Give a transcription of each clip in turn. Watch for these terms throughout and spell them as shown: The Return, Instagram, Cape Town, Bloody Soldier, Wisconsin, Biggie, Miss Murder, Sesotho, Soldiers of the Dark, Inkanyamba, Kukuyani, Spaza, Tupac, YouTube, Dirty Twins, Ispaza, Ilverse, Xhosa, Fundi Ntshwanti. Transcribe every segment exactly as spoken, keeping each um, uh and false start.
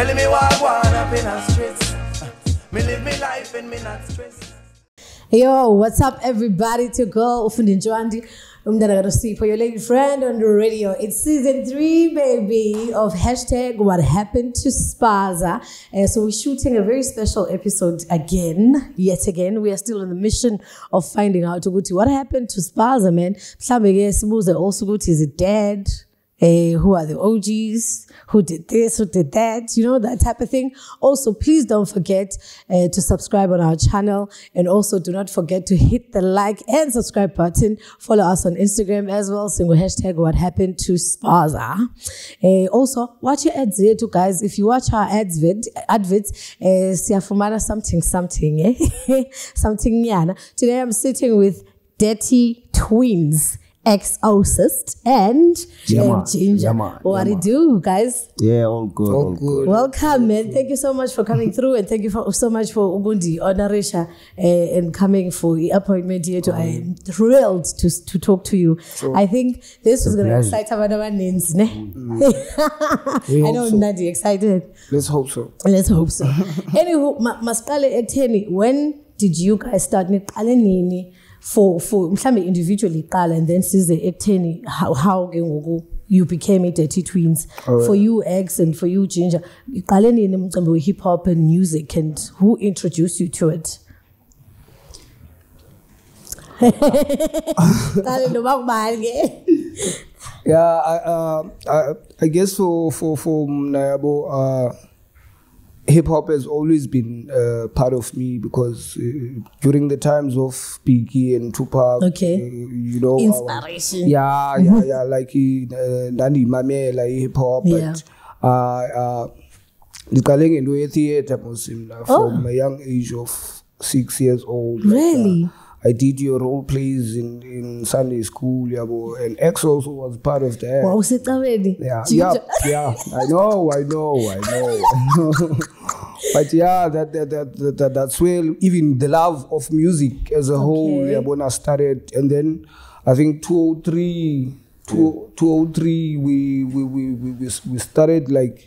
Telling me why I want up in a streets. Me live me life and me not stress. Yo, what's up everybody? It's your girl, Fundi Ntshwanti. I'm going to see for your lady friend on the radio. It's season three, baby, of hashtag What Happened to Spaza. Uh, so we're shooting a very special episode again, yet again. We are still on the mission of finding out what happened to Spaza, man. Some guys also is it dead? Hey, who are the O Gs? Who did this? Who did that? You know, that type of thing. Also, please don't forget uh, to subscribe on our channel. And also, do not forget to hit the like and subscribe button. Follow us on Instagram as well. Single hashtag What Happened to Spaza. Uh, also, watch your ads here too, guys. If you watch our ads, vid, adverts, uh, siyafumana something, something. Eh? Something nyana. Today, I'm sitting with Dirty Twins. Ex-Ocist and Jama, Ginger. Jama, what Jama. do you do, guys? Yeah, all good. All, all good. Welcome, man. Thank you so much for coming through, and thank you for, so much for Ugundi, Onarisha, uh, and coming for the appointment here. Oh. I am thrilled to to talk to you. So, I think this is going to excite everyone. Mm-hmm. I know so. Nadi excited. Let's hope so. Let's hope so. Anywho, Maskale Eteni, when did you guys start? For for individually, and then since the eighteen, how how you became a Dirty Twins. Right. For you, Eggs, and for you, Ginger, hip hop and music, and who introduced you to it? Yeah, I, uh, I I guess for for for Nayabo, uh, hip hop has always been uh, part of me because uh, during the times of Biggie and Tupac, okay. uh, you know, inspiration. Our, yeah, yeah, yeah. Like Nandi Mame, like hip hop. Yeah. But uh, the calling into a theater from oh. a young age of six years old. Really. Like, uh, I did your role plays in, in Sunday school, yeah, bo, and X also was part of that. Wow, it's already. Yeah, yeah, yeah. I know, I know, I know. But yeah, that that, that that that's where even the love of music as a okay. whole, yeah, bo, started. And then I think two oh three, two oh three, we we we we we started like.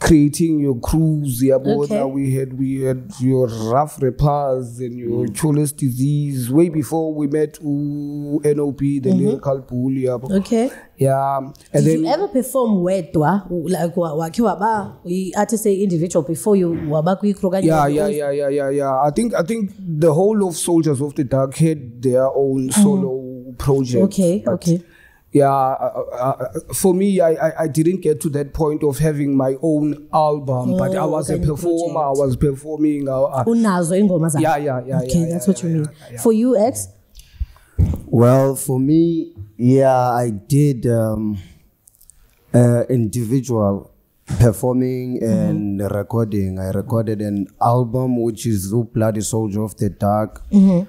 Creating your crews, yeah, okay. we had we had your rough repairs and your mm. Cholesterol disease way before we met ooh, N O P, the mm-hmm. lyrical pool, yeah. Okay. Yeah. And did then, you ever perform where, like we had to say individual before you were yeah, yeah, yeah, yeah, yeah, yeah. I think I think the whole of Soldiers of the Dark had their own mm-hmm. solo project. Okay, okay. Yeah, uh, uh, for me, I, I, I didn't get to that point of having my own album, oh, but I was a performer, project. I was performing. Uh, uh, yeah, yeah, yeah. Okay, yeah, yeah, that's yeah, what you yeah, mean. Yeah, yeah. For you, X? Well, for me, yeah, I did um, uh, individual performing and mm-hmm. recording. I recorded an album, which is Bloody Soldier of the Dark, mm-hmm.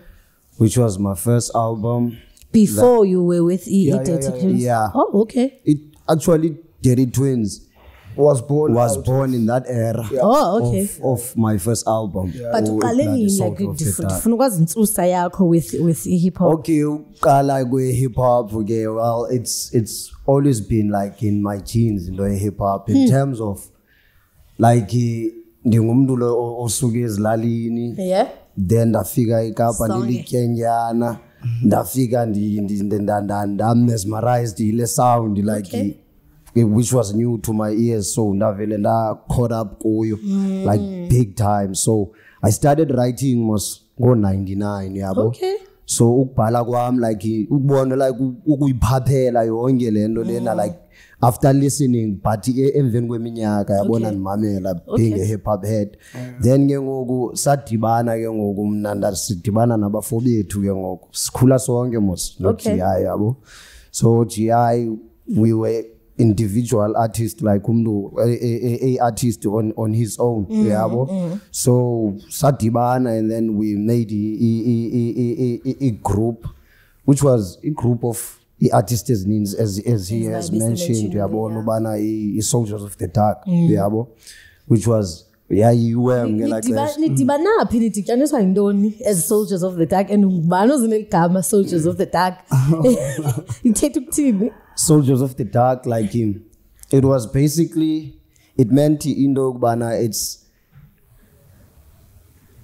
which was my first album. Before like, you were with E. Yeah, e Dirty yeah, yeah, Twins? Yeah. Oh, okay. It actually, Dirty Twins was born was out. born in that era yeah. oh, okay. of, of my first album. Yeah. But you like different with with hip-hop. Okay, I like hip-hop. Okay, well, it's it's always been like in my teens, you know, hip-hop. In hmm. terms of, like, ndingumntu osuke ezilalini. Yeah. Then ndafika eKapa ndilikhenyana. Ndafika and I'm mesmerized the sound like okay. it, which was new to my ears, so ndavela caught up mm. like big time. So I started writing was go ninety-nine, yeah. Okay. So ukubhala kwami like ukubona like ukuyiphaphela yonke lento lena like after listening but emveni kweminyaka yabona nimamela being a hip hop head. Mm. Then ke ngoku sadibana ke ngoku mnanda sidibana nabafo bethu ke ngoku sikhula sonke mos no G I yabo. So G I we were individual artists like umuntu a, a, a artist on on his own mm, yabo. Mm. So sadibana and then we made a, a, a, a, a group which was a group of the artist as as, as he has mentioned, yeah. Soldiers of the Dark, mm. yeah, which was yeah, you were like mm. as Soldiers of the Dark and mm. Soldiers of the Dark. Soldiers of the Dark, like him. It was basically it meant into kubana it's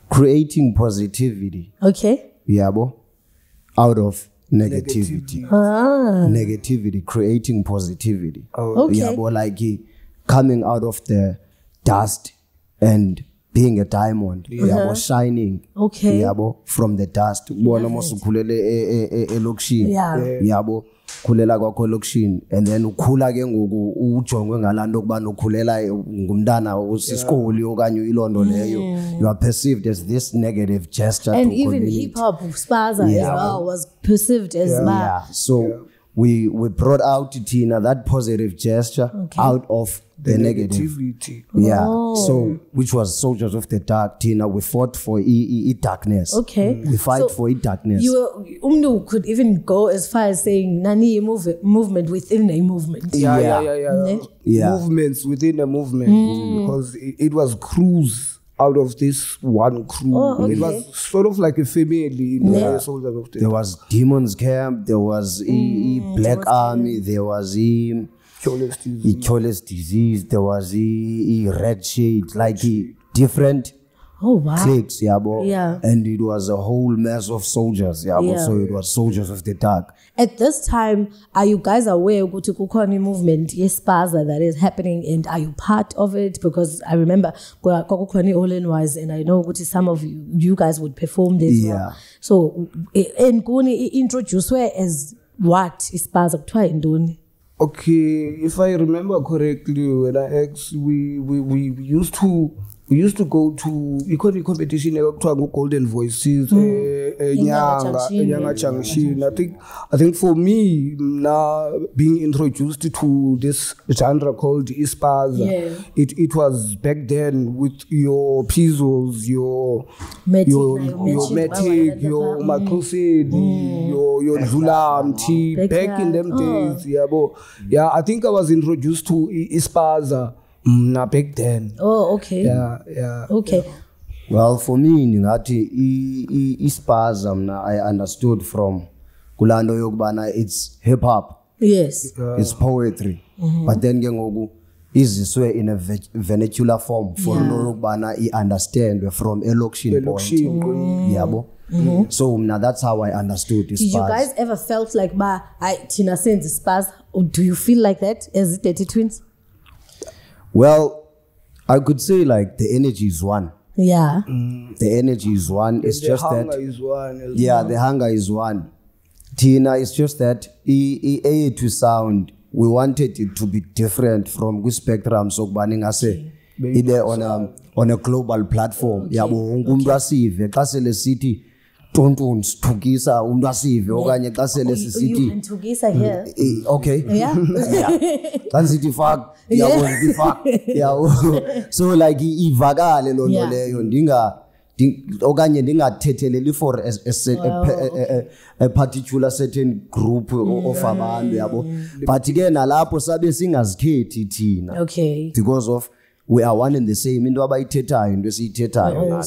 creating positivity. Okay. Yabo, out of negativity. Negativity, ah. negativity creating positivity. Oh. Okay. Yabo, like coming out of the dust and being a diamond, yeah. Yeah, was shining, okay, yeah, bo, from the dust. And then ukula ke ngoku ujongwe ngalando kuba nokhulela ngumntana usisikole okanye ilondo leyo. You are perceived as this negative gesture. And even hip hop Spaza, yeah, as well was perceived as yeah. Yeah. So yeah. we we brought out Tina that positive gesture, okay, out of the, the negative. Negativity. Yeah. Oh. So, which was Soldiers of the Dark, Tina. We fought for e e, e darkness. Okay. Mm. We fight so for e darkness. You were, Umdu could even go as far as saying Nani move, movement within a movement. Yeah, yeah, yeah, yeah, yeah. yeah. Movements within a movement, mm. because it, it was crews out of this one crew. Oh, okay. It was sort of like a family. In yeah. Soldiers of the Dark. There was Demons Camp. There was mm. e, e Black was Army. There was e. Cholesterol disease. Cholesterol disease, there was a red shade, like he, different oh, wow. cliques, yeah, yeah. And it was a whole mess of soldiers, yeah, yeah. So it was Soldiers of the Dark. At this time, are you guys aware of the Kukuyani movement, yes, Ispaza, that is happening, and are you part of it? Because I remember Kukuyani Olin was, and I know some of you, you guys would perform this. Yeah. Well. So, and Kuni introduced her as what Ispaza trying doing. Okay, if I remember correctly, when I ex we, we we used to we used to go to economic competition to Golden Voices, mm. eh, eh, Nyanga, Nyanga Changshin. I think I think for me now being introduced to this genre called Ispaza, yeah. it it was back then with your Pizzles, your Metic, your your Metic, your Makusedi, mm. your your Zulam tea back, back in them oh. days, yeah, bo. Yeah, I think I was introduced to Ispaza. Not back then. Oh, okay. Yeah, yeah. Okay. Yeah. Well, for me, Ispaza, I understood from Kulando Yogbana, it's hip hop. Yes. Yeah. It's poetry. Mm-hmm. But then Gengogu is in a vernacular form for Yogbana, yeah. I understand from elocution point. Mm. Yeah, bo. Mm-hmm. So now that's how I understood this. Did you guys ever felt like ma I Tina sends Ispaza? Do you feel like that as the Dirty Twins? Well, I could say like the energy is one. Yeah. Mm. The energy is one. It's the just that. The hunger is one. Yeah, well. The hunger is one. Tina, it's just that E to sound, we wanted it to be different from the spectrum. So, banning us on a on a global platform. Yeah, we city. Tontons, Tugisa, Undasiv, Oganya, Castle City. Tugisa here. Okay. Yeah. That's it, fuck. Yeah, fuck. Yeah. So, like, Ivaga, Lelonole, Yondinga, Oganya Dinga, Teteleli for a particular certain group of a man. But again, Alapo Sabe singers, K T T. Okay. Because of. We are one and the same. Into abai teta, into si teta.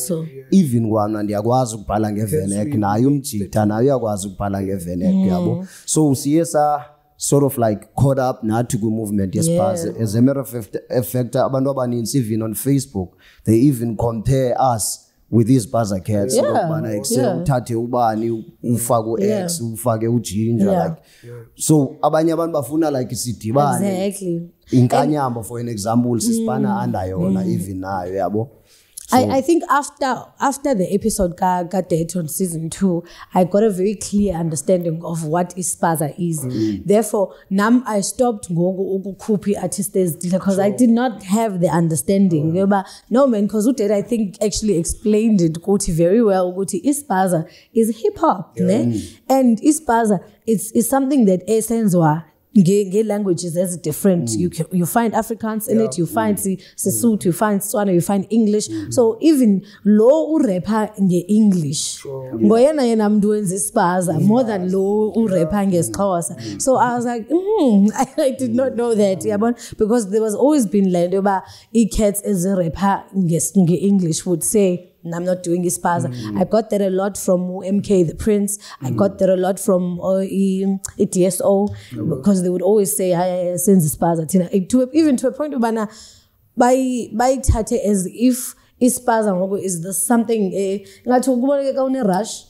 Even one and yaguazu palange venek na yumchi, tana yaguazu palange venek yabo. So C S R sort of like caught up na Tugu movement. Yes, yeah. As a matter of fact, abandobani even on Facebook, they even compare us with these Ispaza cats. Yeah. Yeah. So, abanyaban bafuna like city. Exactly. Inkanyamba, for an example, Sispana and Iona, even now. I think after after the episode got dated on season two, I got a very clear understanding of what Ispaza is. Mm. Therefore, nam I stopped going to copy artists because sure. I did not have the understanding. Mm. But no man, because Uted I think actually explained it Goti very well. Goti Ispaza is hip hop, yeah. ne? Mm. And Ispaza is is something that esenzwa. Gay, gay languages is different. Mm. You can, you find Afrikaans in yeah. it, you find mm. Sesotho, you find Swana, you find English. Mm. So even low rapper nge English. Ngoyena yena I'm doing this Ispaza more than low rapper nge Xhosa. So I was like, mm, I, I did not know that. Yeah, but because there was always been land about e-cats as a rapper nge English would say. I'm not doing Ispaza. Mm. I got that a lot from M K the Prince. I mm. got that a lot from uh, E T S O because they would always say, I, I, I send Ispaza. Even to a point, bayithathe as if Ispaza ngoku is this something eh ngathi ukuboneke ka une rush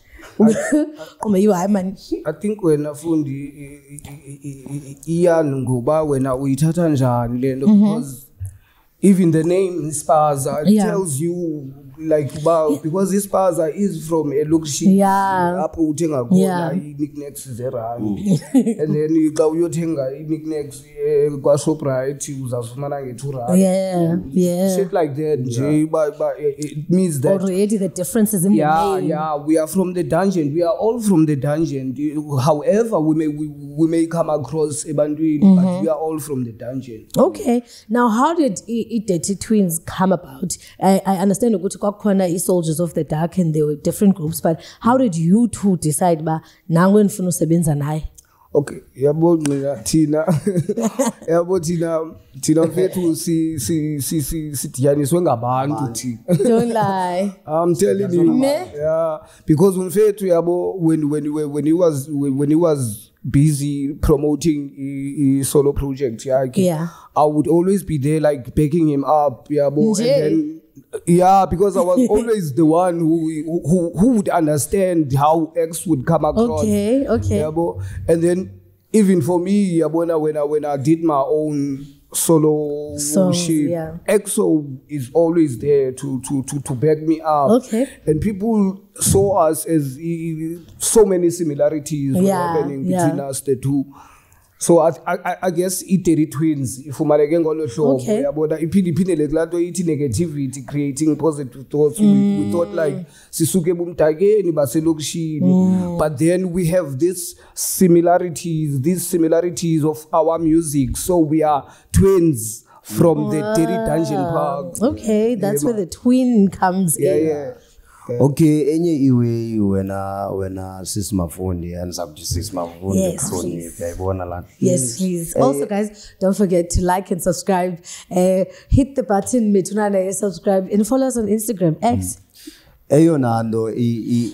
kume you hayi man. I think wena Fundi iyani ngoba wena uyithatha njani lento because even the name Ispaza yeah. tells you like about yeah. because Ispaza is from a location yeah. up uthenga khona i-knickknacks zerand and then you go yothenga i-knickknacks kwa Shoprite uzazifumana nge two rand yeah yeah shit like that nje but, but it means that already the differences in yeah, the name yeah we are from the dungeon we are all from the dungeon however we may we, we may come across ebantwini mm -hmm. but we are all from the dungeon okay now how did Dirty Twins come about? I, I understand you go to Kokwana is Soldiers of the Dark and there were different groups, but how did you two decide ba nangu nfuna usebenza naye? Okay, yabo mina Tina. Yabo Tina, Tina mfethu si si si si sithiyaniswe ngabantu Tina. Don't lie. I'm telling you. Yeah, because mfethu yabo when when when he was when he was busy promoting a, a solo project yeah, like, yeah I would always be there like backing him up yeah bo, and then, yeah because I was always the one who, who who would understand how X would come across okay okay yeah, bo. And then even for me yeah, bo, when I when I did my own solo songs, shit yeah. X O is always there to to to to back me up okay and people saw us as uh, so many similarities yeah, happening between yeah. us the two. So I I, I guess it Dirty Twins if umaleke ngolo show yabona iphindi iphindele kulanto ithi negativity creating positive thoughts mm. we, we thought like sisuke bumdakeni baselokishini but then we have these similarities these similarities of our music so we are twins from wow. the Dirty Dungeon Park. Okay that's yeah, where the twin comes yeah, in. Yeah. Okay, any iwe when I when I sis Mafundi and subject Mafundi. Yes, please. Yes, please. Also, guys, don't forget to like and subscribe. Uh, hit the button, metunana subscribe, and follow us on Instagram X. Eyona ndo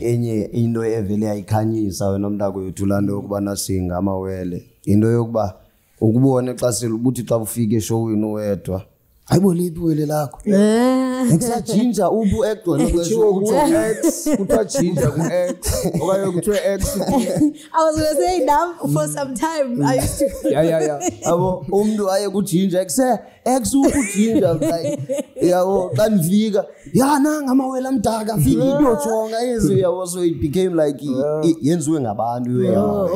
enye into evele ayikhanyisa wena umntako yethu lando ukubana singa amawele into yokuba ukubone xa selubuthi xa ufike show wenu wedwa ayibole iwele lakho Exajinja ubu act one X kutachinja ku X okayo kutwe X I was going to say now for some time I used to yeah yeah yeah abo umuntu aye kujinja ekse X ukujinja like yabo kanivika ya nanga amawela mdaka fika iyojonga yenziwe yabo so it became like yenziwe ngabantu yabona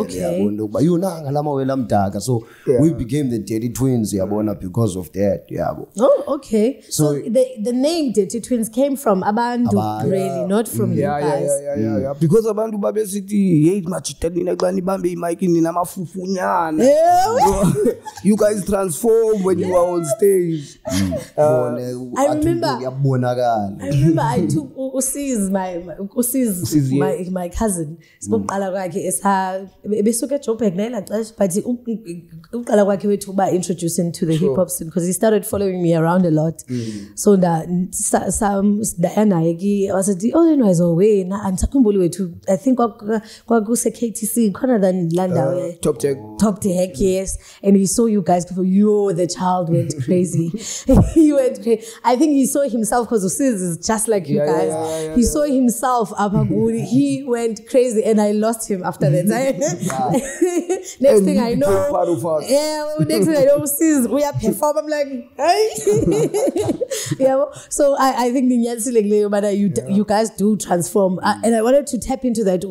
ukuba yonanga lamawela mdaka so we became the Dirty Twins yabona because of that yabo oh okay so the The name Dirty Twins came from Abantu, Aba, really, yeah. not from yeah, you guys. Yeah, yeah, yeah, yeah, yeah. Because Abantu Babe City, hate machitani na gani bambi maiki ni nama fufunyana. You guys transform when yeah. you are on stage. Mm. Uh, I remember. I remember I took Usi's my Usi's my my cousin. Spoke kalawaki is her. Besuke chope nela clash, but ukalawaki we tuba introducing to the hip hop scene because he started following me around a lot. Mm. So that. Some Diana I was the only one is away. I'm talking about to I think what goes to K T C corner than Landa. Top tech, top tech, yes. And he saw you guys before. Yo, the child went crazy. He went crazy. I think he saw himself because Usiz is just like you yeah, guys. Yeah, yeah, yeah, he yeah. saw himself up he went crazy, and I lost him after that. next and thing I know, part of us. yeah. Next thing I know, Usiz we are performing. I'm like, hey. Yeah, so I, I think the you yeah. you guys do transform, uh, and I wanted to tap into that.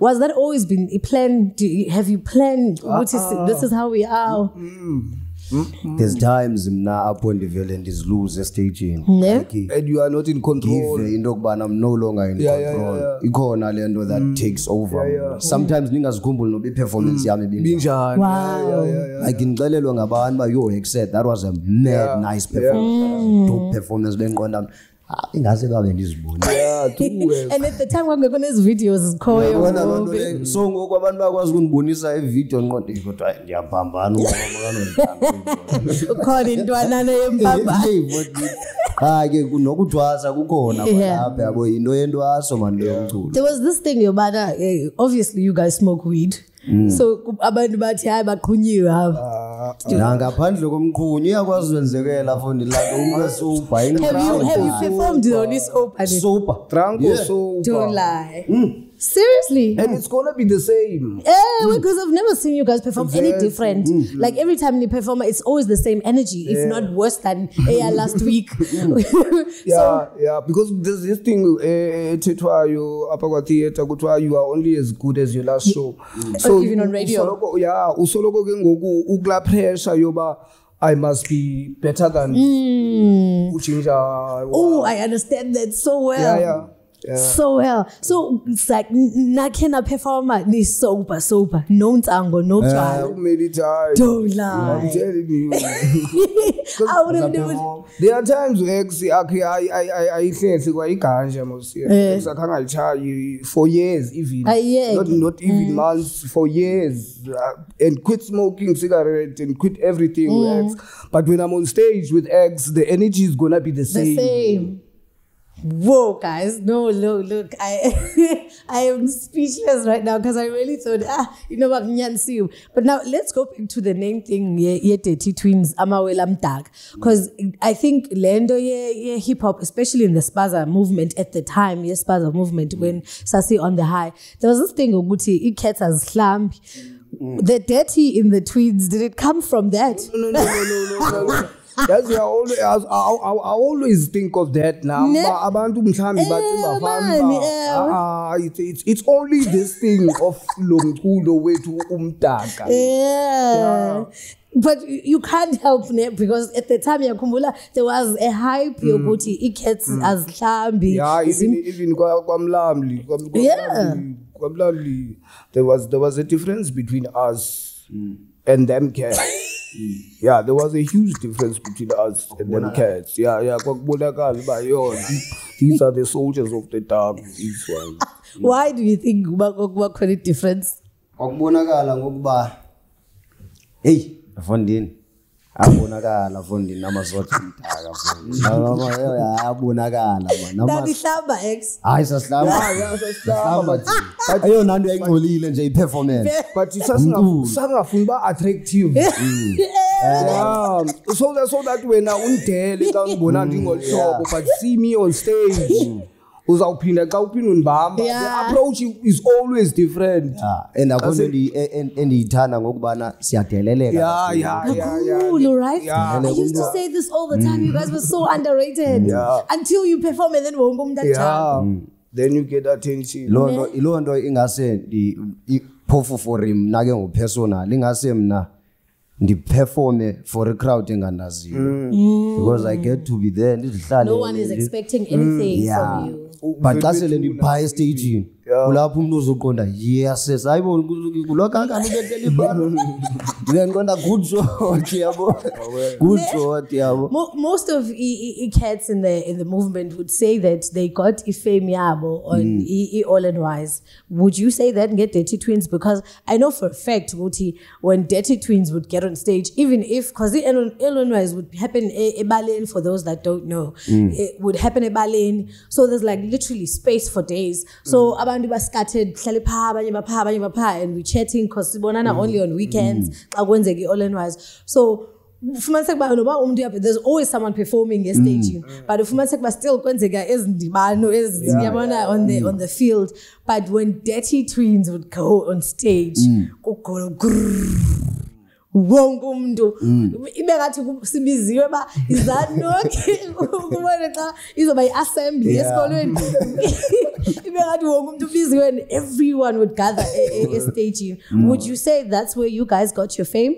Was that always been a plan? Do you, have you planned? Uh -uh. This is how we are. Mm -mm. Mm -hmm. There's times now upon the villain is loose a staging, yeah. like, and you are not in control. If, uh, in dog, but I'm no longer in yeah, control. Yeah, yeah. You go on a land that mm. takes over. Yeah, yeah. Sometimes niggas gumble no be performance. Yeah, maybe. Wow. I can tell you long about but yo except that was a mad yeah. nice performance. Yeah. Top performance then going down. I think I said that in this book. Yeah, and at the time when we were going to videos, call you. So I was going to say video and what you try. Yeah, Bamba. According to another Bamba. Ah, yeah, no good to us. I go now. There was this thing, your brother. Obviously, you guys smoke weed. Mm. So abantu bathi hayi baqhunyiwe ha na ngaphandle komqhunyi uyakwazwenzekela fundi la umkwesupa inqaba. Have you performed on this open? Super drunk or super? Don't lie. Mm. Seriously, and it's gonna be the same. Yeah, mm. because I've never seen you guys perform exactly. any different. Mm. Like every time they perform, it's always the same energy, yeah. if not worse than yeah, last week. Mm. yeah, so, yeah, because there's this thing. You are only as good as your last show. Mm. So or even on radio. Usoloko, yeah, usoloko gengoku ugla pressure yoba. I must be better than. Mm. Oh, I understand that so well. Yeah, yeah. Yeah. So well, so it's like na kena performer ni sober sober no tango no try. Don't lie. I'm telling you. I would have never. There are times ex I I I I sense I ganja most years. I can't try for years even. Uh, yeah. Not not even mm. months for years and quit smoking cigarette and quit everything. Mm. With ex. But when I'm on stage with ex, the energy is gonna be the same. The same. Whoa, guys, no, look, look, I I am speechless right now because I really thought, ah, you know what, but now let's go back to the name thing, yeah, Dirty Twins, Amawelam Dag, because I think Lendo, yeah, yeah, hip-hop, especially in the Spaza movement at the time, yeah, Spaza movement, when Sasi on the high, there was this thing, Uguti, it gets as slump. The dirty in the twins, did it come from that? No, no, no, no, no, no, no. That's why I always, I, I, I always think of that now. It's only this thing of Lomkulo way to umtaka. Yeah. But you can't help it because at the time Yakumbula there was a hype mm. yoguti it gets mm. as lambi. Yeah, even even kwamlamli. Yeah. Kwamlamli. There was there was a difference between us mm. and them cats. Yeah, there was a huge difference between us and them cats. Yeah, yeah. These are the soldiers of the dark. These ones. Why do you think what kind of difference? Hey, Fondin. Abonakala Fondin. Namaswati. Abonakala. That is slamba ex. Ah, it's a slamba. It's a slamba. But you know, you only enjoy performance. But you just know, sanga fumba attractive. Yeah. So that so that when I untel, it's not bonanza on show, but see me on stage. Yeah. The approach is always different. Yeah. And I'm only and and the Italian Ogbana Siatelele. Yeah, yeah, yeah. Cool, right? Yeah. I used to say this all the time. Mm. You guys were so underrated. Yeah. Until you perform and then we'll go that time. Then you get attention. Lo lo ando ingase di perform for him nagengo persona lingase mna. The perform for a crowd as you mm. because I get to be there. No one is expecting anything mm. yeah. from you. But that's in the pie staging. Yes, yes, I will look at the good show. Most of the cats in the in the movement would say that they got Ifem Yabo on E All and Wise. Would you say that and get Dirty Twins? Because I know for a fact, Wuti, when Dirty Twins would get on stage, even if because the All and Wise would happen a ballet for those that don't know, mm. it would happen a ballet. So there's like literally space for days. So abantu ba scattered, and we chatting because bonana only on weekends. So there's always someone performing a staging. But if still on the on the field. But when Dirty Twins would go on stage, mm. Mm. Is that no? Is my assembly? Yeah. And everyone would gather a, a staging. Mm. Would you say that's where you guys got your fame?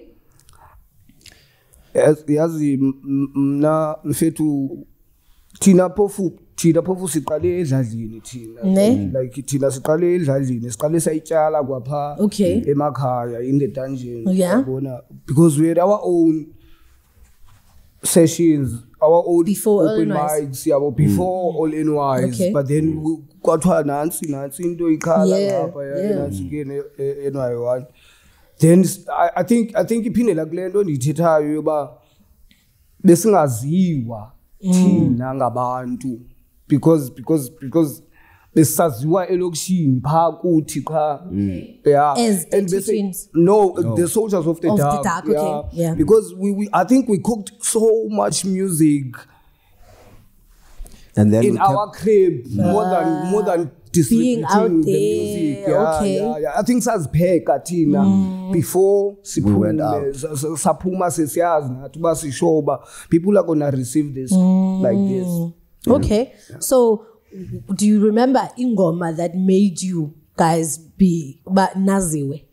Yes, yes. Mna mfetu tina pofu tina pofu sikale zazini tina like tina sikale zazini sikale saichala guapa. Okay. Emakaya in the dungeon. Yeah. Because we had our own sessions, our own before open mics, yeah, before mm. All N Ys. Okay. But then we got to Nancy, Nancy do ikala guapa, Nancy again N Y one. Then I, I think I think ipine la glendo ni teta yoba besingaziwa tina ngabantu because because because Besazwa elokishini pha kuthi cha yeah as and they no, no the Soldiers of the of Dark, the dark yeah. Okay. Yeah. Because we, we I think we cooked so much music and then in our crib uh, more than more than being out there. The music. Yeah, okay. Yeah, yeah. I think that's back at mm. before we went out. People are gonna receive this mm. like this. Yeah. Okay. Yeah. So do you remember Ingoma that made you guys be but Naziwe?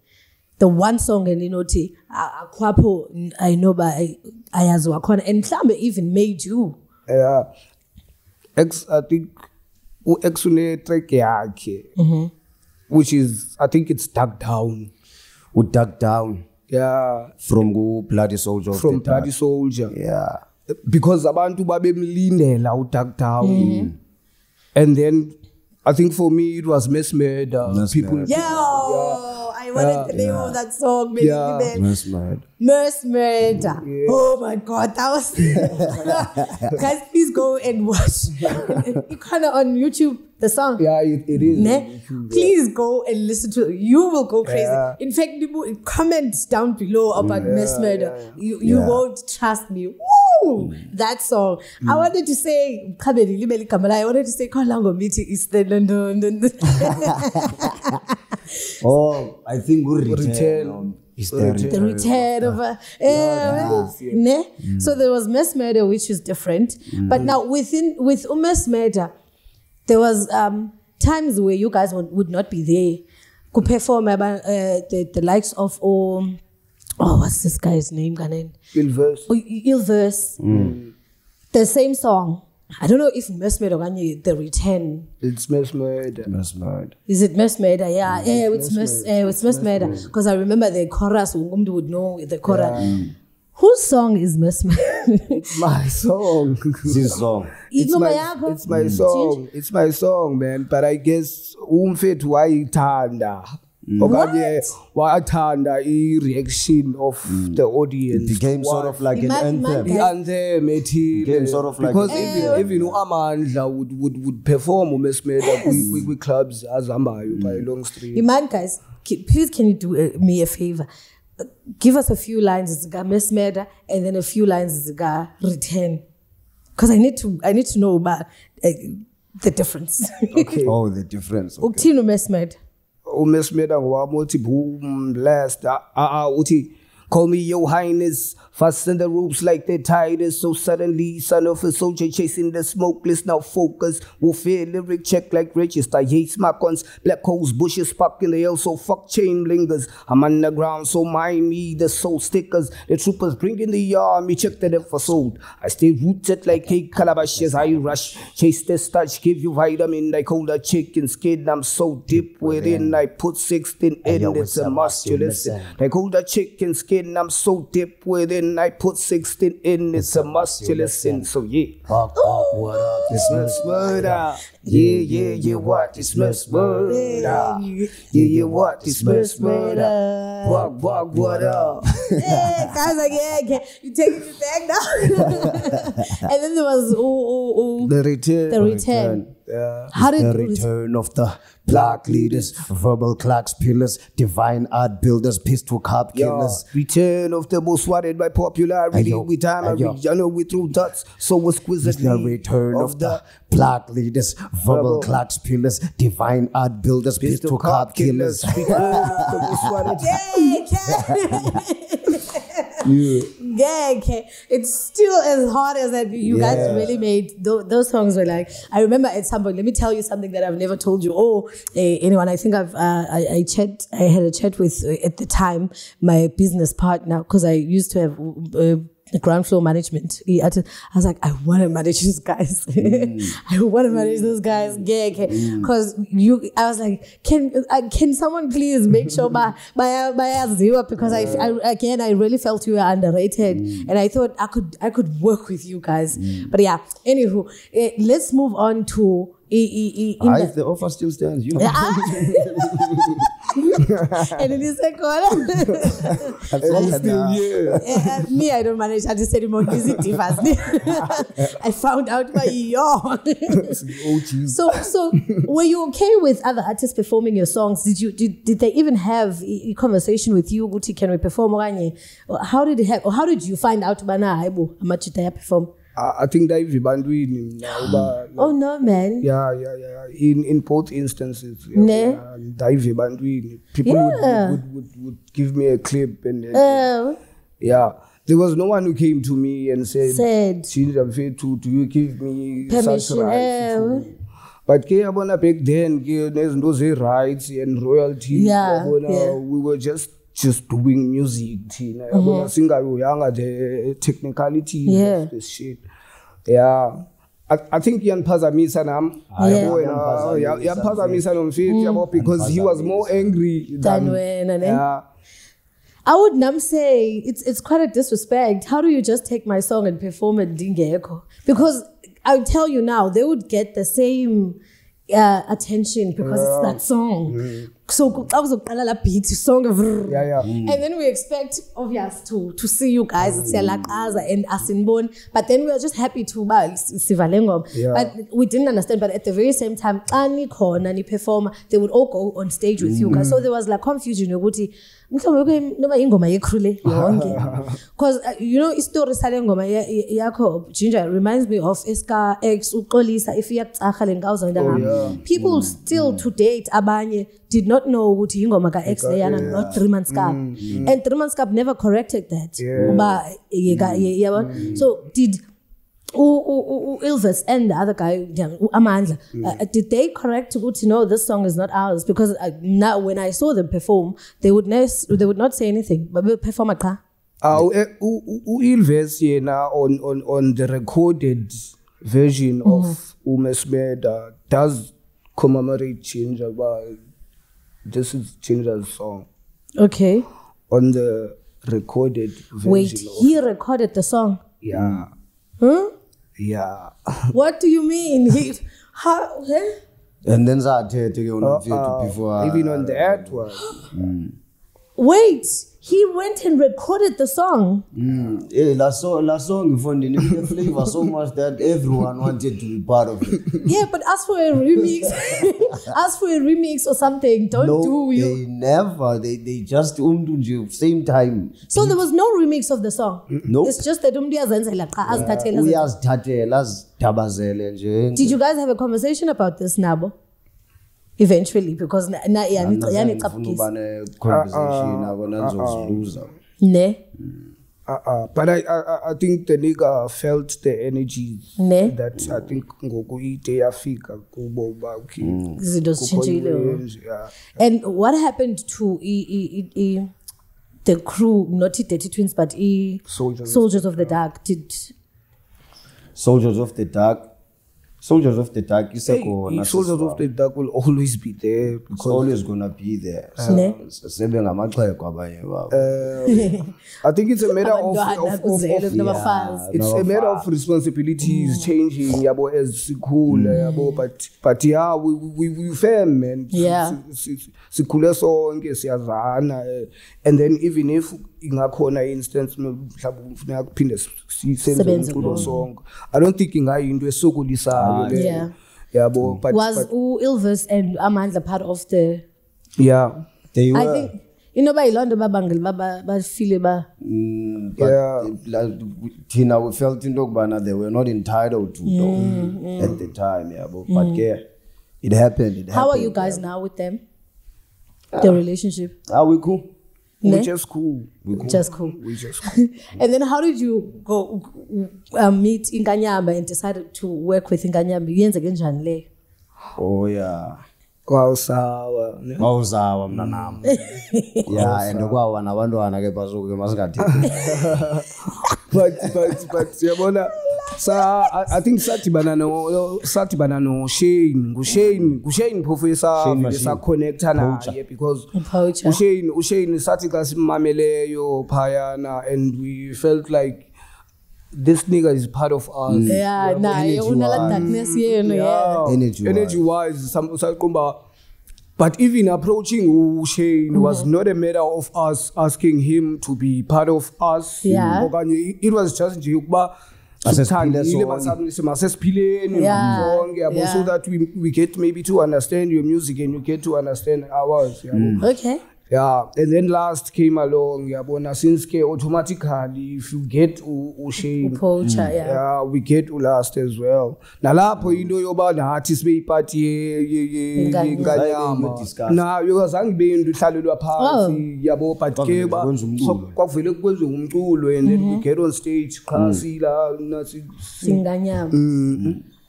The one song and you know T Akwapo I know by Ayazwakon and Klambe even made you. Yeah. Ex I think Mm-hmm. Which is, I think it's Dug Down. We Dug Down. Yeah. From go Bloody Soldier. From Bloody Soldier. Yeah. Because abantu babe mlindela u Dug Down. Mm-hmm. And then, I think for me, it was Miss Murder. Miss people, Murder. People, yeah. Oh, yeah. I wanted yeah. the name yeah. of that song. Miss yeah. Murder. Miss Murder. Yeah. Oh my God, that was... Guys, please go and watch. It's kind of on YouTube, the song. Yeah, it, it is. Ne? YouTube, please yeah. go and listen to it. You will go crazy. Yeah. In fact, people, comment down below about yeah, Miss Murder. Yeah, yeah. You, you yeah. won't trust me. Woo! That song. Mm. I wanted to say, I wanted to say, Kolango Miti is the London. Oh, I think we'll return. The return of a, ne? So there was Miss Murder, which is different. Mm. But now within with Miss Murder, there was um, times where you guys would, would not be there. Could perform uh, the, the likes of um, oh, what's this guy's name? Ilverse. Oh, Ilverse. Mm. The same song. I don't know if Miss Murder or The Return. It's Miss Murder. Miss Murder. Is it Miss Murder? Yeah, yeah, yeah, it's Miss Murder. It's Miss Murder. Because I remember the chorus. Who would know the chorus? Yeah. Whose song is Miss Murder? It's my song. It's his song. It's, it's, my, it's my song. It's my song, man. But I guess umfethu wayithanda. Okay, what under the reaction of mm. the audience? It became sort of like an anthem. The anthem, it became sort of like because even even Amandla would would would perform Miss Murder with with clubs as Ambayo by Long Street. Iman, guys, please can you do uh, me a favor? Uh, give us a few lines of Miss Murder and then a few lines of Return, because I need to I need to know about uh, the difference. Okay. Oh, the difference. Okay. Uktino Miss Murder. Miss Madam, boom, blast. Ah, ah, uti. Call me your highness. Fasten the ropes like the tide is so suddenly. Son of a soldier chasing the smoke. Let's now focus. Warfare lyric check like register. Hate smack-ons. Black holes, bushes, spark in the air. So fuck chain lingers. I'm underground, so mind me. The soul stickers. The troopers bring in the army. Check the episode. I stay rooted like cake calabashes. I rush. Chase the starch. Give you vitamin. I call the chicken skin. I'm so deep within. I put sixteen in. It's a must. You listen. I call the chicken skin. I'm so deep within. I put sixteen in. It's, it's a must you listen. So yeah. Pop, pop, what up? It's Miss Murder. Yeah, yeah, yeah. What? It's Miss Murder. Yeah, yeah. What? It's Miss Murder. Walk, walk, what up? Yeah, guys, like yeah, you take it back now. And then there was oh, oh, oh. The return. The return. Yeah. How did the return of the black leaders, verbal clocks pillars, divine art builders, pistol cop killers. Yeah. Return of the most wanted by popularity. Ayo. With time, I know we threw dots so exquisitely. The return of, of the black leaders, verbal clocks pillars, divine art builders, pistol, pistol cop killers. killers. Yeah. Yeah, okay. It's still as hard as that. You yeah. guys really made those, those songs were like. I remember at some point. Let me tell you something that I've never told you. Oh, eh, anyone? I think I've uh, I, I chat. I had a chat with uh, at the time my business partner because I used to have. Uh, The ground floor management. I was like, I want to manage these guys. Mm. I want to manage those guys. Yeah, because okay. mm. you. I was like, can uh, can someone please make sure my my my ass zero because yeah. I, I again I really felt you were underrated mm. and I thought I could I could work with you guys. Mm. But yeah, anywho, uh, let's move on to. E, e, e, ah, the, if the offer still stands, you know. and it is a call. Me, I don't manage at the ceremony. I found out by yawn. So, so were you okay with other artists performing your songs? Did you did, did they even have a conversation with you? Guti, can we perform? How did it happen? Or how did you find out? Bana, amachitaya perform. I think that if you bandwidth, oh no, man. Yeah, yeah, yeah. In in both instances, yeah, ne? Yeah, that if you bandwidth, people yeah. would, would, would would give me a clip and uh, uh, yeah. There was no one who came to me and said, said do you give me such rights? Uh, but back then, there's no rights and royalties. Yeah, yeah. We were just just doing music, you know. Mm-hmm. Singer, the technicalities yeah. of this shit. Yeah. I, I think Ispaza misanam. Yeah. Ispaza misanam because he was more angry than when. Yeah. I would nam say it's it's quite a disrespect. How do you just take my song and perform it dingeko? Because I'll tell you now, they would get the same uh, attention because yeah. it's that song. Mm-hmm. So I was a beat song, yeah, yeah. Mm. And then we expect obvious to to see you guys mm. and Asinbon, but then we are just happy to yeah. But we didn't understand. But at the very same time, any corner, any performer, they would all go on stage with mm. you guys. So there was like confusion. Because you know, story Jacob Ginger reminds me of Eska X Ukolisa. If you have people still to date abanye. Did not know who Ingoma X yeah. and not three months cap. Mm, mm. And three months cap never corrected that. Yeah. But, yeah, yeah, mm. So did Ilvis and the other guy, Amandla, mm. uh, did they correct who to know this song is not ours? Because I, now when I saw them perform, they would they would not say anything, but we'll perform a car. Ilvis yeah now on on on the recorded version mm. of Miss Murder does commemorate change about this is Chindra's song. Okay. On the recorded version. Wait, he recorded the song? Yeah. Huh? Yeah. What do you mean? He, how? Huh? And then Zate take on the before. Even on the artwork. mm. Wait, he went and recorded the song. Mm. Yeah, that song, that song, Fundi, the flavor so much that everyone wanted to be part of it. Yeah, but ask for a remix, ask for a remix or something. Don't no, do you? They never. They they just umdu same time. So there was no remix of the song. No, nope. It's just that umdu azanzela. Did you guys have a conversation about this, Nabo? Eventually, because na na yani yani conversation ne. But I I I think the nigga felt the energy ne? That mm. I think ngoku ite afika kubo baki. And what happened to I, I, I, I, the crew? Not the Dirty Twins, but I, Soldiers, Soldiers of the Dark. Did Soldiers of the Dark. Soldiers of the Dark is hey, a Soldiers of the Dark will always be there. It's always gonna be there. Uh, I think it's a matter of, of, of, of yeah, it's a matter of responsibilities mm. changing yabo as school yabo but but yeah we we we firm and yeah sikhule sonke siyazana and then even if ingakhona instance mhlawumbe ufuna ukuphinde sisenze umculo song I don't think ingayi into esokulisayo le yeah yeah but, but was Ilvis and Amandla part of the yeah they were I think you know by London babangle baba ba feel ba yeah we felt in Dogbana they were not entitled to yeah, yeah. at the time yeah but, mm. but yeah it happened it how happened, are you guys yeah. now with them uh, the relationship are we cool we ne? Just cool. We cool. Just cool. We just cool. And then how did you go uh, meet Inkanyamba and decided to work with Inkanyamba? Yenze kanjani le? Oh yeah. Kwawusawa. Kwawusawa mna nami. Yeah, and kwawana abantwana ke basuke masingathethe. But but but yabona sa I, I think sadibana no sadibana no Shane nguShane nguShane phofu yesa yesa connecta naye because uShane uShane sathi xa simameleyo phayana and we felt like this nigga is part of us. Yeah, yeah nah, you know, darkness, yeah, no, yeah. Energy-wise, energy-wise, some, some, some, But even approaching Shane mm-hmm. was not a matter of us asking him to be part of us. Yeah. It was just Jukba. Yeah. So that we, we get maybe to understand your music and you get to understand ours. Mm. Okay. Yeah, and then last came along, yeah, but since automatically, if you get Shane, mm. yeah. yeah, we get last as well. Now, you know, about the artist, be party, Inkanyamba. Now, you are saying, being the Saluda party, Yabo, Patkeba, so Kofiluk was Umtulu, and then we get on stage, classy, nothing. Inkanyamba.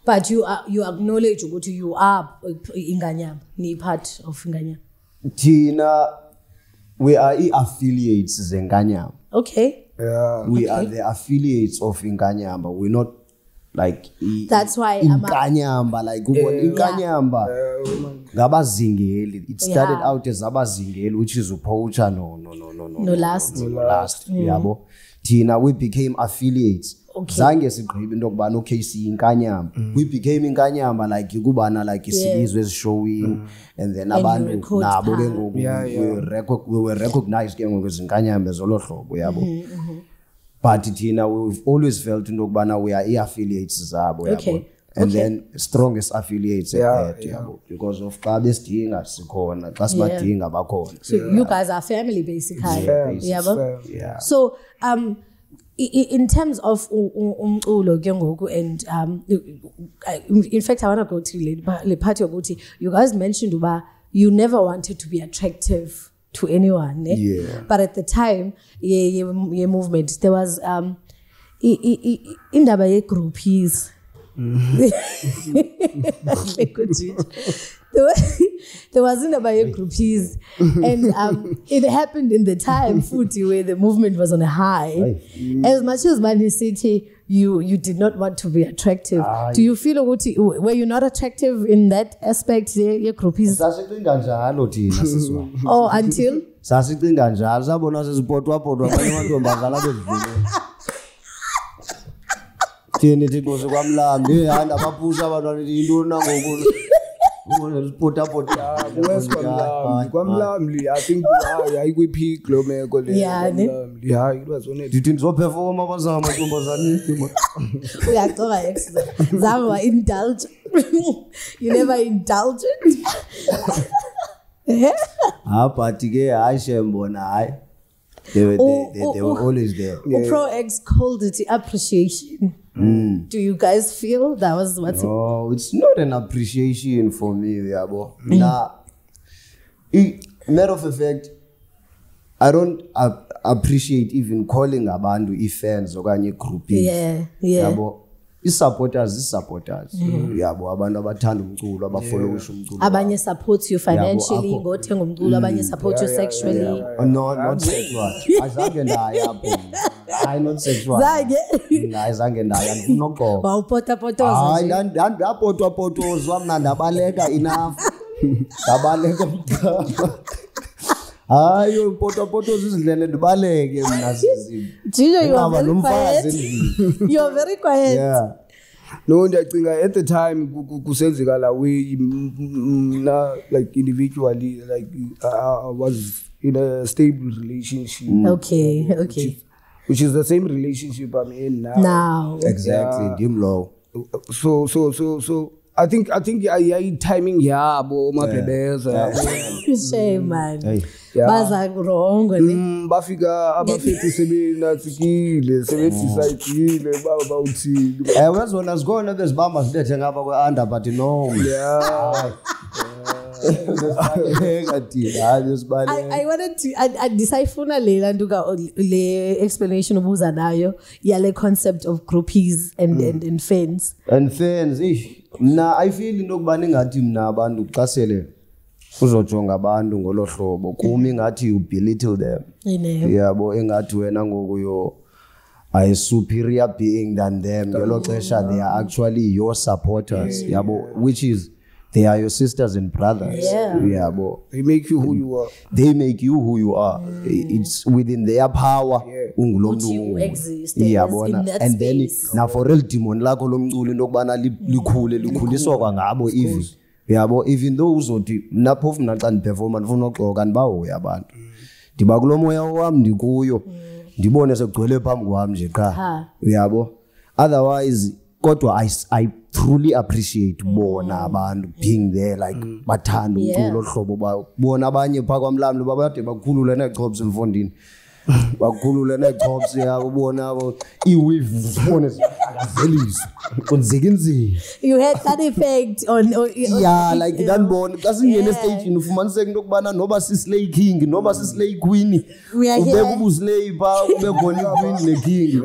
But you are, you acknowledge what you are Inkanyamba, ni part of Inkanyamba. Tina, we are affiliates in Inkanyamba. Okay. Yeah. We okay. are the affiliates of Inkanyamba. We're not like that's why Inkanyamba. Like Inkanyamba. Gabazingeli. It started yeah. out as Abazingeli, which is Upocha. No, no, no, no, no. No last. No, no, no last. Mm. Yabo. Tina, we became affiliates. Okay. Mm. We became Inkanyamba like Yugubana, like yes. was showing, mm. and then and Abanu, yeah, yeah. we, were we were recognized because Inkanyamba is a lot of people. But Tina, we've always felt Ndokbana we are affiliates, okay. and okay. then strongest affiliates yeah, at that, yeah. because of Kabes thing at Sikona, Kasma thing Abakon. So yeah. you guys are family basically. Yeah. Yeah. yeah. So um. in terms of and um, in fact, I want to go to the party of Uti. You guys mentioned about you never wanted to be attractive to anyone, eh? Yeah. But at the time, yeah, movement there was um, in the groupies. There wasn't about groupies, and um, it happened in the time, Futhi, where the movement was on a high. As much as Mani City, you you did not want to be attractive. Aye. Do you feel were you not attractive in that aspect? Your groupies. Oh, until. I think I will pick yeah, yeah, it was only didn't so perform. I was we are going to indulge. You never indulge it. Ah, party, I shame on I. They were oh, they, they, they oh, were always there. Yeah. Pro X called it appreciation. Mm. Do you guys feel that was what's no, it? It's not an appreciation for me, Yabo. Mm. Nah. It, matter of fact, I don't uh, appreciate even calling Abandu if fans or any groupies. Yeah, yeah. Yabo. It's supporters, it's supporters. Mm. Yabo. Abandu abathanda umculo, abafollow umculo. Abanye support you financially, go thenga umculo, abanye support you sexually. Yeah, yeah, yeah, yeah. Oh, no, not sexual. Azange ndaya. I not sexual. Zange. Zange ndaya ndifunoko. Ba upota poto zanje. Hayi ndanda poto poto zwamna ndabaleka enough. Ndabaleka mkhaba. Hayi poto poto zizindlele ndibaleke mina sizimo. Jinjo you are very quiet. You are very quiet. Yeah. No, I think at the time, like individually, like I was in a stable relationship. Okay, okay. Which, which is the same relationship I'm in now. Now, exactly. Yeah. Dim low. So, so, so, so. I think, I think, I, I timing. Yeah, bo, my babies. Shame, man. Baza wrong. Hmm. Bafika, abafika sebi na tiki le, sebi society le, ba ba uti. I was when I was going on this Bama's day, I was under, but no. Yeah. I, I wanted to I, I decipher na le landuga le explanation of uza nayo ya le concept of groupies and mm. and and fans and fans. Ish. Na I feel ndokubani ngathi mna abantu xasele uzojonga abantu ngolohlobo kumi ngathi you belittle them. Yabo engathi wena ngoku yo a superior being than them. Ngelo xesha they are actually your supporters. Yabo, which is they are your sisters and brothers. Yeah. Yeah, but they make you who you are. They make you who you are. Mm. It's within their power. Yeah. Would you exist yeah, in that and space. Then, now for real, Timon, like, I'm going to go to the house. I'm going to go to the house. yabo even though uzodi lapho ufuna xa ndiperforma ndifuna uxoka ndibawo yabantu ndiba kulomoya wami ndikuyo ndibone sekugcwele phambi kwami nje qha yabo otherwise kodwa I I truly appreciate bona abantu being there like bathanda umculo hlobo bawo bona abanye pha kwamlamlo babade bakhulula nechobs emfondini bakhulula nechobs yakubona abo iweave honest azelizwe kunzikinzini you had that effect on, on yeah like that bona kasingena stage ufumanise into kubana noba sislay king noba sislay queen ubeka ubuslay ba ubegona queen le king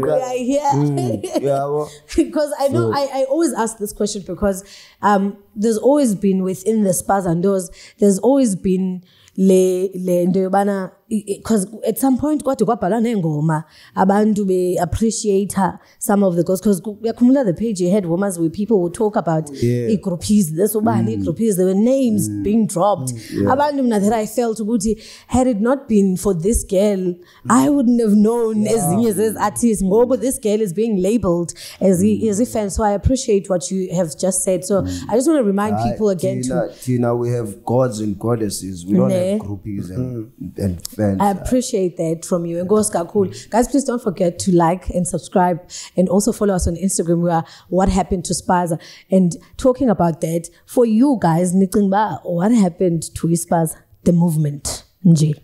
yabo because I know so. I I always ask this question because um there's always been within the Spaza and doors there's always been le le ndiyobana because at some point kwade kwabhalwa nengoma abantu be appreciate her, some of the girls because yakhumula the page you had rumors where people would talk about yeah. groupies this ubani mm. groupies there were names mm. being dropped abantu mina that I felt ukuthi had it not been for this girl I wouldn't have known wow. ezinye zezi artists ngoba this girl is being labeled as mm. as a fan so I appreciate what you have just said so mm. I just want to remind uh, people again Tina, to, Tina, we have gods and goddesses we don't ne? have groupies and, mm. and Friends. I appreciate that from you. And goes cool. Guys, please don't forget to like and subscribe and also follow us on Instagram. We are What Happened to Spaza. And talking about that, for you guys, Nikimba, what happened to Ispaza, the movement? Nji.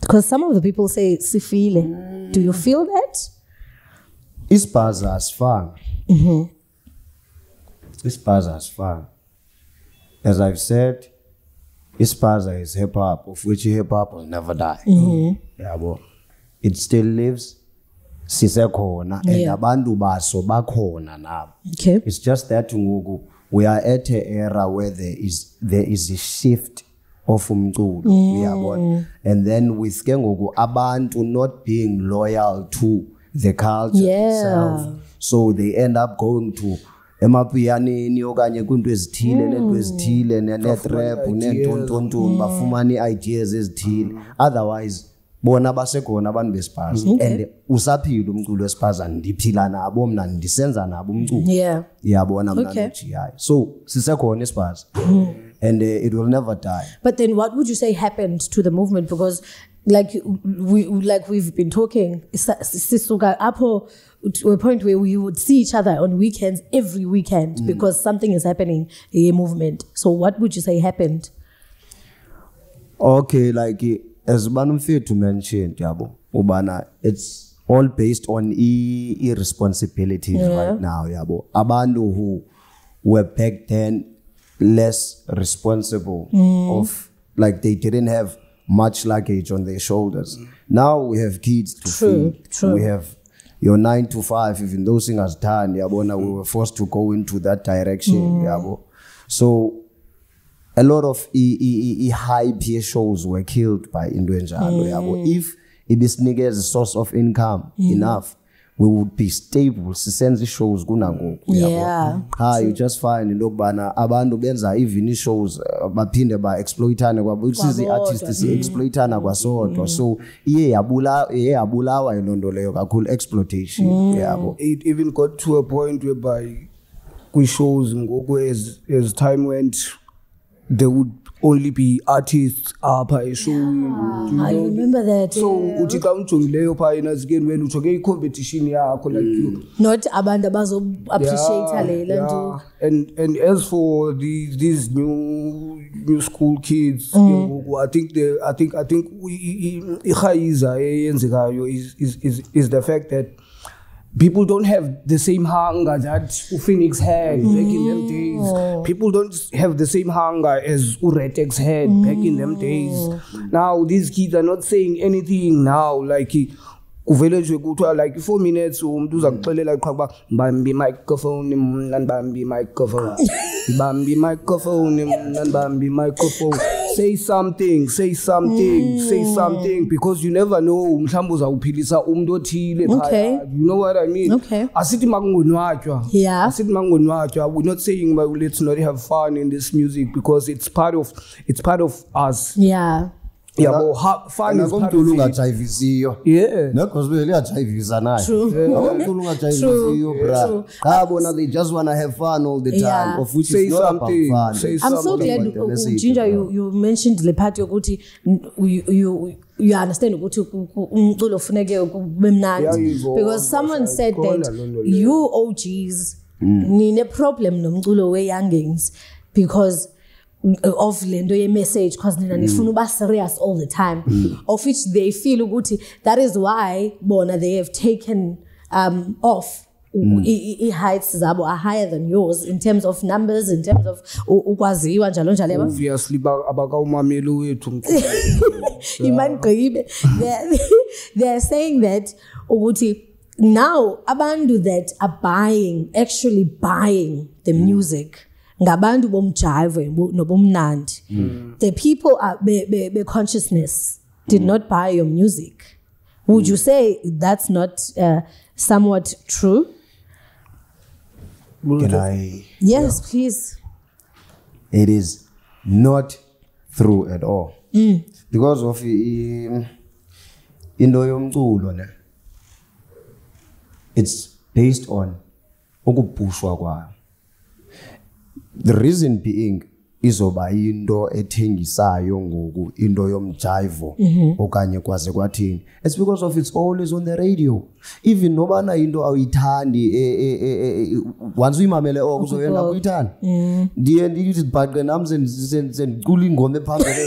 Because some of the people say, Sifile. Mm. Do you feel that? Ispaza is fun. Mm-hmm. Ispaza is fun. As I've said, Ispaza is hip-hop, of which hip-hop will never die. Mm-hmm. Yeah, but it still lives. Sisekona and abantu baso bakhona nabo. Okay. It's just that ngoku we are at an era where there is there is a shift of umculo. Mm. Yeah, and then with ke ngoku abantu not being loyal to the culture yeah. itself. So they end up going to emapiyaneni okanye kwinto ezithile nento ezithile netrap nentontonton bafumani ideas ezithile otherwise bona basekhona abantu bespaza and usaphila umculo wespaza ndiphila nabo mina ndisenza nabo umculo yeah yabona mina nje hayi so sisekhona ispaza and uh, it will never die. But then what would you say happened to the movement because like we like we've been talking sisuka apho to a point where we would see each other on weekends every weekend mm. because something is happening a movement. So what would you say happened? Okay, like as Banumfir to mention, Jabo, Ubana, it's all based on e irresponsibilities yeah. right now, Yabo. Abando who were back then less responsible mm. of like they didn't have much luggage on their shoulders. Mm. Now we have kids to true, feed. True. We have your nine to five, even though singers turn, yabona, we were forced to go into that direction. Mm. Yabo. So a lot of e, e, e high peer shows were killed by Indwenja. Mm. If it is niggas a source of income mm. enough, we would be stable. Sisenzi shows gunago. Yeah. Ah, you just find in Lobana Abando Benza even shows Bapinda by exploitana which is the artist is exploitana gwasort or so yeah abula yeah abulawa in Londoleo cool exploitation. Mm. Yeah. It even got to a point whereby we shows Ngogo as as time went there would only be artists up by show. Yeah, I remember that. So uthi kamjongile pha inazikeni wena ujoke icompetition yakho like you. Not abantu abazo appreciate le lanto. And and as for these these new new school kids, mm. I think the I think I think ihayiza eyenzekayo is is is is the fact that people don't have the same hunger that Phoenix had mm. back in them days. People don't have the same hunger as Uretex had mm. back in them days. Now these kids are not saying anything now. Like like four minutes Bambi microphone and Bambi microphone. Bambi microphone and Bambi microphone. Say something, say something, mm. say something, because you never know. Okay. You know what I mean? Okay. Yeah. We're not saying well, let's not have fun in this music because it's part of it's part of us. Yeah. Yeah, but how fun is part of it. Yeah. Because we really are driving. True. True. They just want to have fun all the time. Of which is not about fun. I'm so glad, Ginger, you mentioned the part of you. You understand because someone said that you O Gs need a problem because of the message because they're serious all the time, mm. of which they feel that is why bona they have taken um, off. Mm. Heights zabo are higher than yours in terms of numbers, in terms of ukwaziwa njalo njalo yaba obviously abakawumameli wethu imangqibe they are saying that ukuthi now abantu that are buying actually buying the music ngabantu bomjive nobomnandi the people are be, be, be consciousness did not buy your music. Would you say that's not uh, somewhat true? Can I? Yes, yeah. Please. It is not true at all. Mm. Because of um, it's based on the reason being is oba indo ethengisayo ngoku indo yomjive okanye kwaze kwathini. It's because of it's always on the radio. Even nobana indo awuyithandi once uyimamele okuzoyenda kuyithanda. The end it but nami sen sen kula ingoma ephambili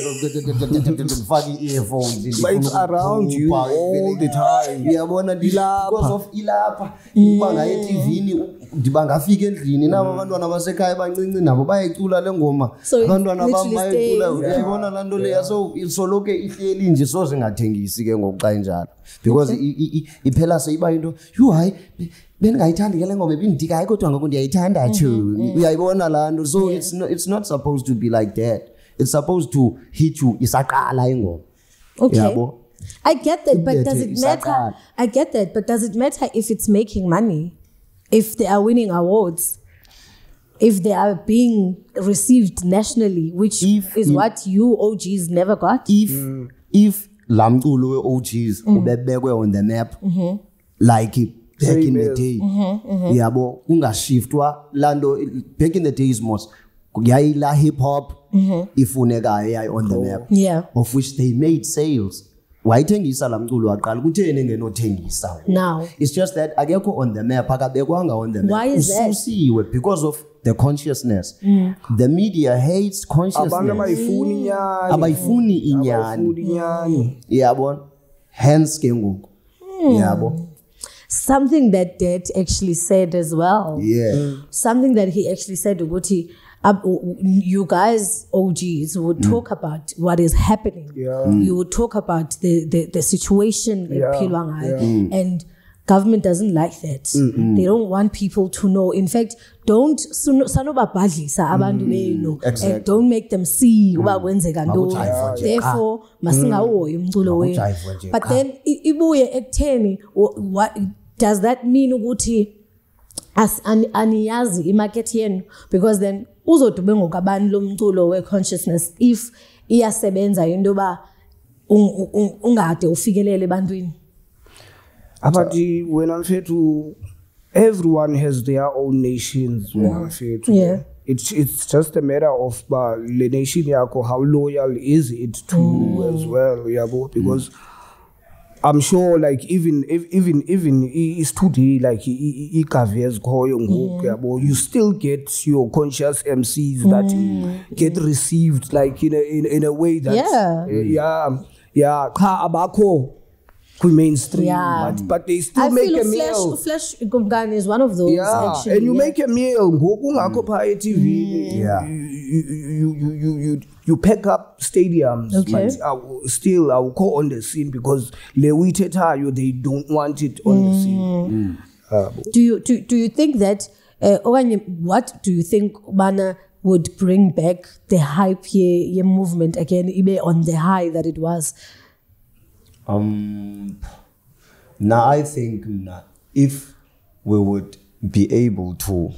ngifaka earphones around you all the time. Uyabona dilapha because of ilapha ibanga ye T V ni ndibangafika endlini nabo abantwana basekhaya bancinci nabo bayecula lengoma. So it literally yeah. So because it's not, it's not supposed to be like that. It's supposed to hit you. Okay. I get that, but does it matter? I get that, but does it matter if it's making money? If they are winning awards? If they are being received nationally, which if, is if, what you O Gs never got. If mm. if Lamdulu O Gs mm. on the map, mm-hmm. like it back in the day, mm-hmm, mm-hmm. yeah, but unga shiftwa lando back in the days most yaila hip hop mm-hmm. ifuneka A I on the map, yeah, of which they made sales. Why tengisa lamdulu aqala kutheni ngeno tengisa. Now it's just that akekho on the map, akabekwanga on the map. Why is that? Because of the consciousness. Mm. The media hates consciousness. Abaifuni inyani. Abaifuni inyani. Yabo. Hence ke ngoku. Yabo. Something that Dad actually said as well. Yeah. Mm. Something that he actually said ukuthi you guys O Gs would mm. talk about what is happening. Yeah. Mm. You would talk about the the, the situation in yeah. Pilwangai yeah. mm. and government doesn't like that. Mm-hmm. They don't want people to know. In fact, don't mm-hmm. exactly. and don't make them see mm. therefore mm. but then what does that mean ukuthi as aniyazi imarket yenu because then uzodube ngokabantu lomculo we consciousness if iyasebenza into ba ungade ufikelele ebantwini. But when I'm fair to, everyone has their own nations. When I'm fair to, yeah. it's it's just a matter of uh, the nation yako, how loyal is it to mm. as well, yeah, because mm. I'm sure, like even if, even even it's today, like mm. you still get your conscious M Cs that mm. get received, like in a in, in a way that yeah yeah yeah ka abako. Mainstream, yeah. but, but they still I make feel a meal. Flash Gumgan is one of those. Yeah, actually, and you yeah. make a meal. Mm. T V. Yeah. You, you, you, you, you pack up stadiums. Okay. But I will, still, I will call on the scene because they don't want it on mm. the scene. Mm. Uh, do you do, do you think that? Uh, what do you think, Bana, would bring back the hype ye, ye movement again? Ibe on the high that it was. Um, now I think if we would be able to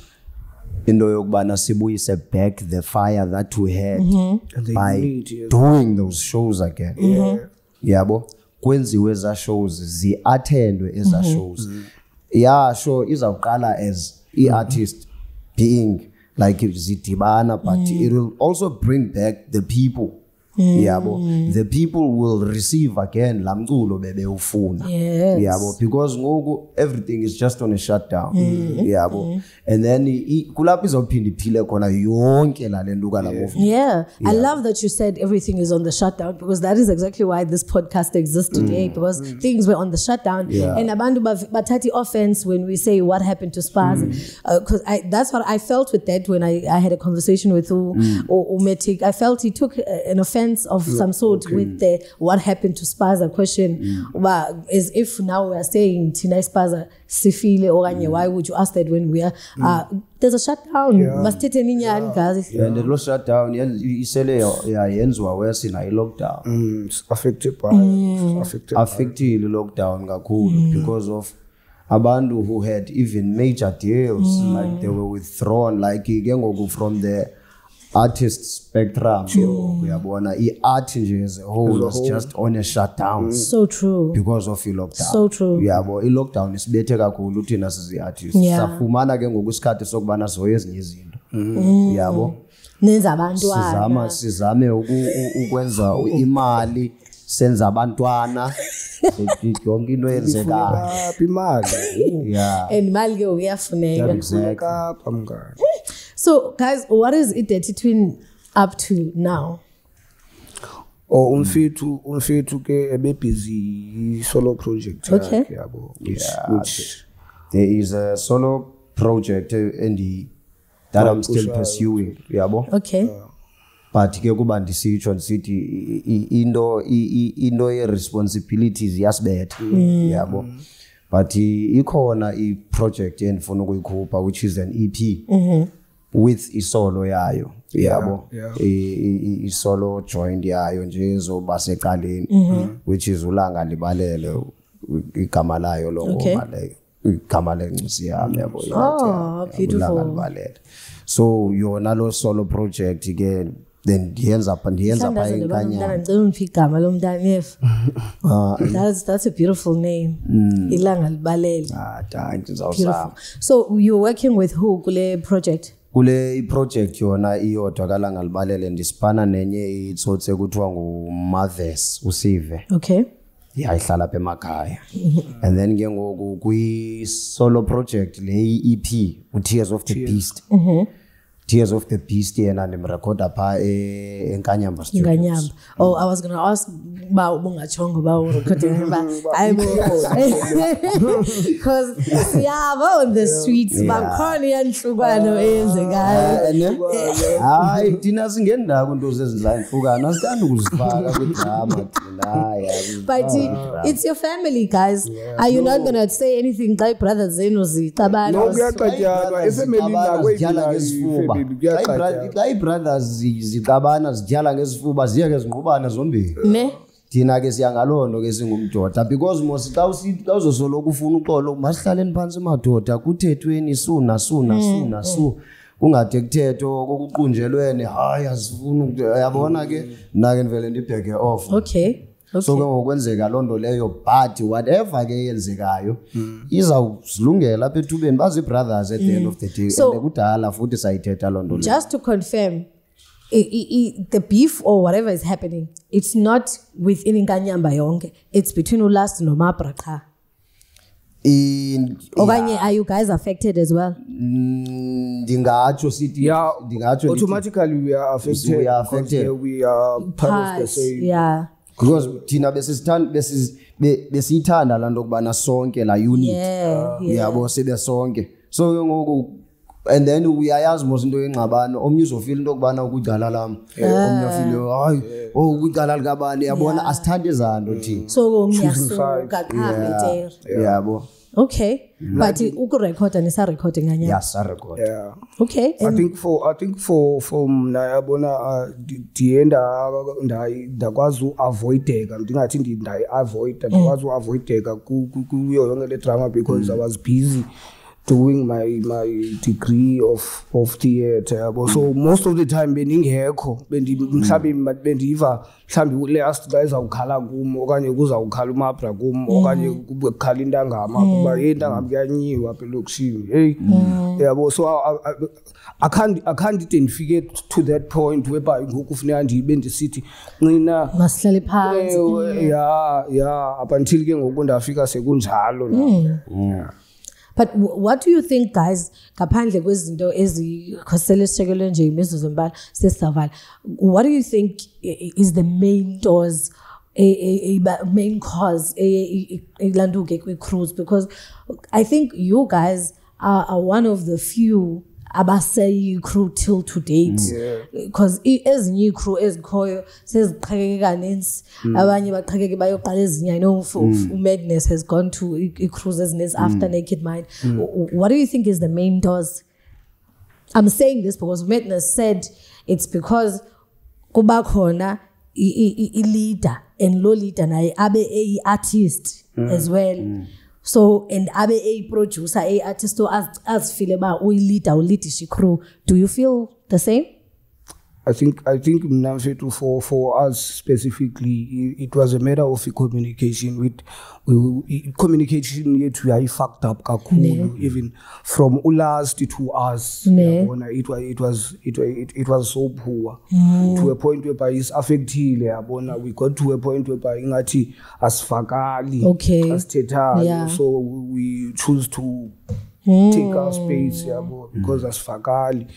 into yokubana sibuyise back the fire that we had mm-hmm. by need, doing those shows again. Mm-hmm. Yabo kwenziwe za shows zi attendwe eza mm-hmm. shows. Mm-hmm. Yeah, so izawuqala as the artist being like zidibana, but mm. it will also bring back the people. Mm. Yabo, the people will receive again lamculo bebe ufuna. Yabo, because ngoku everything is just on a shutdown. Mm. Yabo, mm. and then kulaphi zophinde iphile khona yonke la lenduka la movie. Yeah, I love that you said everything is on the shutdown, because that is exactly why this podcast exists today, mm. because mm. things were on the shutdown. Yeah. And abantu bathathi offense when we say what happened to Spaza, because mm. uh, that's what I felt with that when I, I had a conversation with U mm. or Umetik. I felt he took an offense of some sort okay. with the what happened to Spaza question. Mm. Well, as if now we are saying Tina Spaza sifile oranye, why would you ask that when we are mm. uh, there's a shutdown? Yeah. Yeah. Yeah. And the low shutdown, you say yeah, yenzwa where sina I lockdown. Mm. Affected by mm. affected affected lockdown kakhulu mm. because of abantu who had even major deals, mm. like they were withdrawn, like from the artist spectrum, sure. we are born. Art as a whole was just on a shutdown. So true. Because of the lockdown. So true. Yeah, but the lockdown is better than looting as the artist. Yeah. Safumana gengo guskate sokbana soyes nyezindo. Yeah, but. Sizama sizame ukwenza imali senza abantwana. Yeah. And malge uyafuneka. Exactly. So, guys, what is it Dirty Twin up to now? Oh, unfeetu, unfeetu ke ebepizi solo project. Okay. Which, yeah, which there is a solo project in the that I'm still pursuing. Yabo. Okay. Yeah. But ke kuba ndisitsho city indo indo ye responsibilities yasibethe. Yabo. But ikhona I project endifuna ukuyikhupha, which is an E P. Mhm. With isolo yayo yabo yeah, yeah. e, e, isolo joined yayo nje izoba seqaleni mm -hmm. which is ulanga libalele igama layo lo ngoma leyo igama lenqisi yami yabo oh beautiful. So yona lo solo project again then yenza apha ndiyenza apha eKanyamba ndimphigama lomntanef that's that's a beautiful name ilanga libalele ah thank you. So you're working with who kule project? Kule project yona iyodwa kalanga libalele ndisipana nenye itsotse kuthiwa nguMathers usive. Okay. Yeah, ihlala apha emakhaya. And then ke ngoku kwi solo project le E P Tears of the Beast. Mhm. Tears of the Beast and I'm recorda pa e Inkanyamba studio. Inkanyamba. Oh, I was going to ask about bungachongo ba recording because yeah, on the streets bakhona iyanhlukana eyenzekayo. Hayi, thina singenda kunto zezindla inhlukana asithanda ukuzifaka kudama thina. But it's your family, guys. Yeah. Are you no. not going to say anything like brothers zenu zixabana? No, uyaqhathana. Ifamily nakwedlala ngesifuba. Like brothers zixabana zijala ngesifuba ziya ngezingqubana zombili. Me Tina ke siyangalondo ke singumdoda because most tawuzosolo kufuna uxolo masihlaleni phansi madoda kuthethweni suna suna suna so kungathe kuthetho kokuqunjelweni hayi asifuna yabona ke nake nivele ndibheke off. Okay. Okay. So ngokwenzeka londo leyo but whatever ke yenzekayo mm. izawuzilungela apha ethubeni bazi brothers at the end of the day so, and kudala futhi sayithetha londo. Just to confirm, I, I, I, the beef or whatever is happening, it's not within Inkanyamba yonke. It's between Ulast and Omabra. Yeah. Are you guys affected as well? Mm, city, yeah, automatically we are affected. We are affected. We are part, part of the same. Yeah. Because Tina, this is tan, this is this is tan. Alandokbana songe la unit. Yeah, yeah. We are say the songe. So you know. And then we are as most doing about omnus of field of Bana Gudalalam. Oh, Gudalal Gabani, Abona as standards are no tea. So, yeah. Okay. But you could record and is a recording. Yes, I record. Yeah. Okay. I think for, I think for, from Nayabona, the end that was avoided. I'm doing, I think, I avoid that was avoided. I could go younger the trauma because I was busy. doing my my degree of of theatre. So most of the time being here, being something, being diva, something we last guys are calling me, or any guys are calling me up, or any calling down, or any down, I'm getting you up in luxury. Yeah, but so I, I I can't I can't identify to that point whereby you go from in the city. Nina. Maseli Pans. Yeah, yeah. Up until getting over to Africa, second halo. Yeah. But what do you think, guys? Kaphandle kwezinto ezikhoselishekelwe nje imizuzu mbala sesivala. What do you think is the main cause, a main cause, a landuke kwi-crews? Because I think you guys are, are one of the few abaseyi crew till to date. Because as new crew as koyo says kagaganensi abanye baqhakeke bayoqala ezinya. I know madness has gone to cruises ness after Naked Mind. What do you think is the main cause? I'm saying this because madness said it's because kuba khona I leader and low leader naye abe a artist as well. So, and abe a producer, a artist, so as as feel about we lead our leadership crew. Do you feel the same? I think I think for for us specifically, it was a matter of communication. With we, communication yet we are fucked up, kakulu, even from last to us. It was it was it it, it was so poor mm. to a point whereby it's affected. We got to a point whereby ingati as fakali, okay, as teta. Yeah. So we choose to mm. take our space, yeah, because mm. as fakali,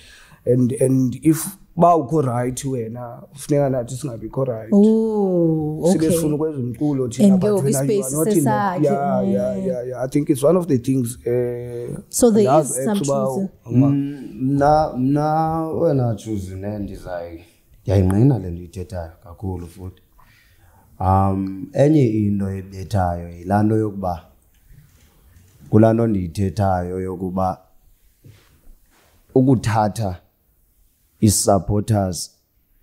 and and if right wena ufuneka nathi singabe right. Oh, okay. Sibefuna ukwenza umculo thina bathu na yeah yeah yeah I think it's one of the things uh, so there is some choosing na na wena choosing and is like yayinqina le nto ithethayo kakhulu futhi um enye into ebethayo ilanto yokuba kulanto ndithethayo yokuba ukuthatha is supporters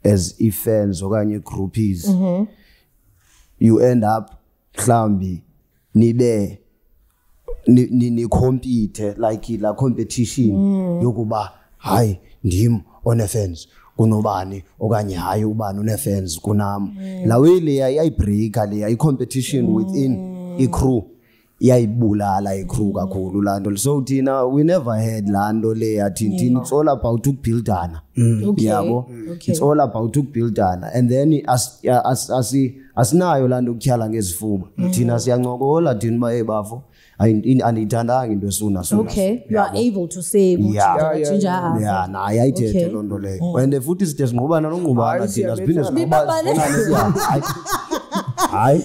as if fans or any groupies, mm-hmm. you end up clumsy, nibe, ni ni ni compete like la competition. Mm. Yokuba hi ndim on the fence, kunobani ogani hi ubani on the fence kunam. Mm. La way le ay break le ay competition mm. within a crew. So Tina, we never had landole at Tintin. It's all about to build on. It's all about to build on. And then as as as as now Yolando Kialanges food. Tina's young all at Tinba Bafo. I in Anitana in the sooner. Okay, you are able to say, yeah, yeah, yeah. I did Londole. When the food is just mobile, I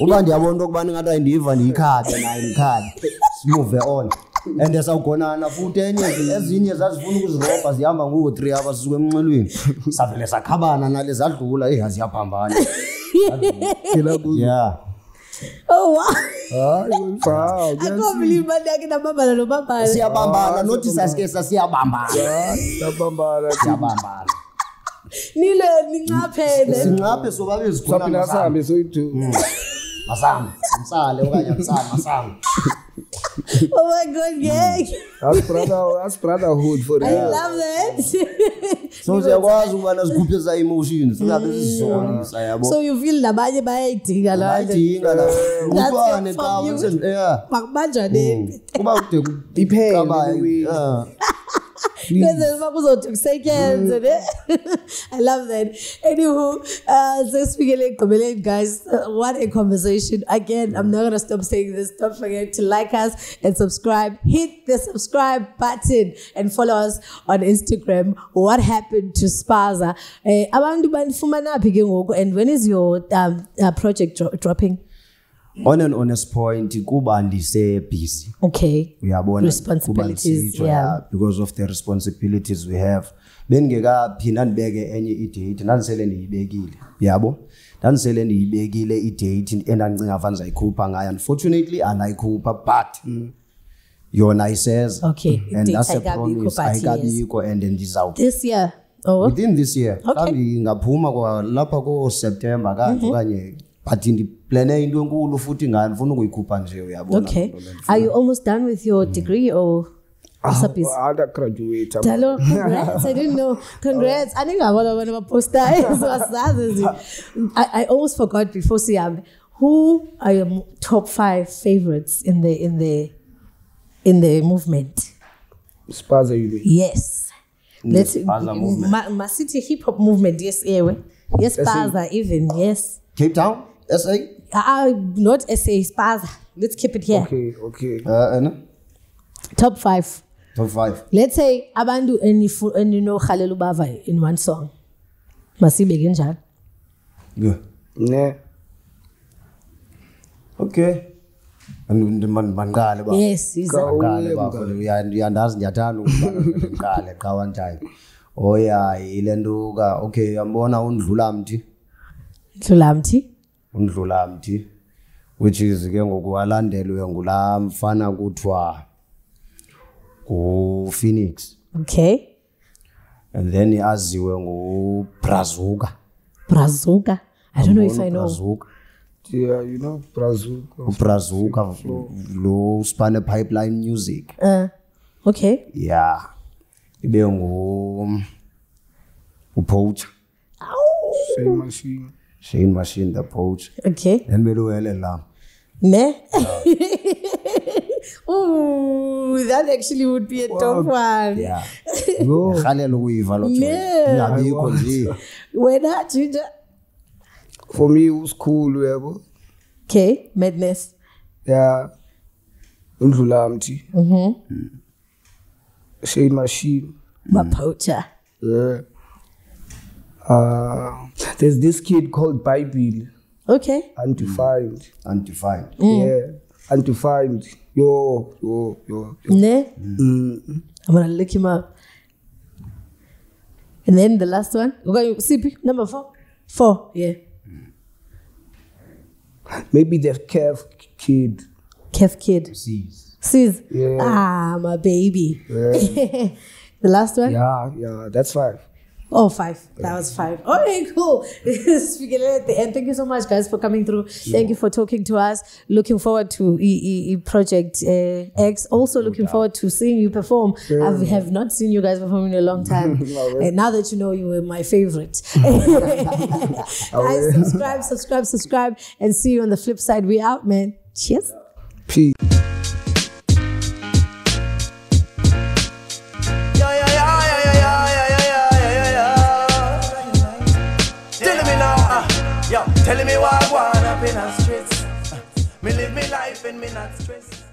Ubandi abantu kubani ngathi ayindiva ndiyikhathe naye ndikhale move on and esawugonana futhi enye ezinye zazifuna ukuzirobha zihamba ngo three hours suka emnxelweni savele sakhabana nale zadlula ehaziyaphambana yeah. Oh wow! I can't believe my dad is a bambala, no bambala. Si a bambala, notice as case as si a bambala. Si a bambala, si a bambala. Nile ningape, ningape so babe zikona nasa mesoitu. Masam, masam, lewaja masam, masam. Oh my God, yeah. That's brother, that's brotherhood for real. I love that. So there was one as good as emotions. That is so. So you feel the body by tinga la. Tinga la. That's from you. Makbanja de. Kuba ute ipe. I love that. Anywho, uh, so speaking guys, uh, what a conversation. Again, I'm not gonna stop saying this. Don't forget to like us and subscribe. Hit the subscribe button and follow us on Instagram. What happened to Spaza? Uh, and when is your um, uh, project dro dropping? On an honest point, Kubandi say busy. Okay. We are born responsibilities, yeah. Because of the responsibilities we have. Ben gega pinan bege any ite it nan seleni begile. Yabo. Nan seleni begile ite it and avanza kupa and I unfortunately and I kupa but your nice says okay. And that's a promise. I got yuko and then this out. This year. Oh. Within this year. Okay. Lapako September. But in the planning, you go footing and okay. Are you almost done with your degree or? I got graduated. Congrats! I didn't know. Congrats! I think I want to post that. I almost forgot before. See, who are your top five favorites in the in the in the movement? Spaza, you mean? Yes. Let's my, my city hip hop movement. Yes, yeah, yes, Spaza even yes. Cape Town, S A. Ah, uh, not S A. Spaza. Let's keep it here. Okay, okay. Uh, and top five. Top five. Let's say Abandu and and you know Khalelu Bava in one song. Masi Beginja. Yeah. Yeah. Okay. And the yes, he's a oh yeah, ilenduga. Okay, I'm born on Zulamti. Zulamti. Unzulamti, which is Gengualandelu Ngulam Fana Gutwa. Oh, Phoenix. Okay. And then he asked you, oh, Brazuka. Brazuka? I don't know if I know. Brazuka. Yeah, you know, Brazuka. Brazuka, low span pipeline music. Uh, okay. Yeah. Ibe ngo Upoach. Ow! Shane Machine. Shane Machine, the Poach. Okay. And Beluelela. Ne? Ooh, that actually would be a wow. Top one. Yeah. No. No. For me, it was cool. Okay, madness. Yeah. Mm-hmm. Shade Machine. My poacher. Yeah. Uh, there's this kid called Bible. Okay. Undefined. Mm. Undefined. Mm. Yeah. Undefined. Yo, yo, yo, yo. Ne? Mm. I'm gonna look him up. And then the last one. Okay, C P, number four. Four, yeah. Maybe the Kev kid. Kev kid. Sees. Sees. Yeah. Ah, my baby. Yeah. The last one? Yeah, yeah, that's five. Oh, five. That was five. All right, cool. Speaking at the end, thank you so much, guys, for coming through. Yeah. Thank you for talking to us. Looking forward to E E E Project uh, X. Also looking forward to seeing you perform. Yeah. I have not seen you guys perform in a long time. And now that you know you were my favorite. Guys, subscribe, subscribe, subscribe, and see you on the flip side. We out, man. Cheers. Peace. Telling me why I want up in the streets. Me live me life and me not stress.